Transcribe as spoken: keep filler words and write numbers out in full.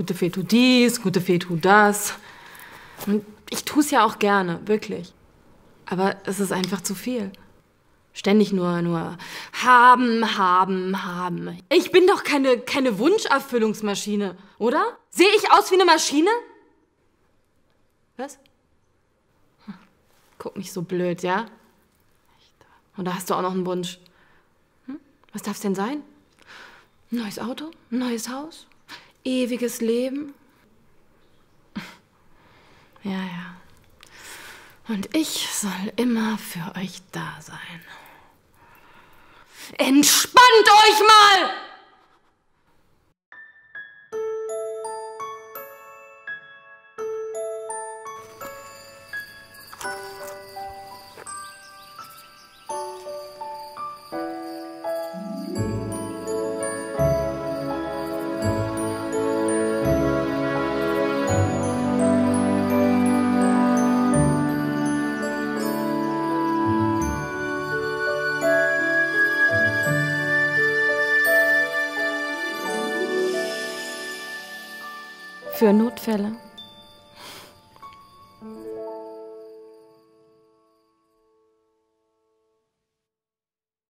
Gute Fee tu dies, gute Fee tu das. Und ich tue es ja auch gerne, wirklich. Aber es ist einfach zu viel. Ständig nur, nur haben, haben, haben. Ich bin doch keine, keine Wunscherfüllungsmaschine, oder? Sehe ich aus wie eine Maschine? Was? Hm. Guck nicht so blöd, ja? Und da hast du auch noch einen Wunsch. Hm? Was darf's denn sein? Neues Auto, neues Haus, ewiges Leben. Ja, ja. Und ich soll immer für euch da sein. Entspannt euch mal! Für Notfälle.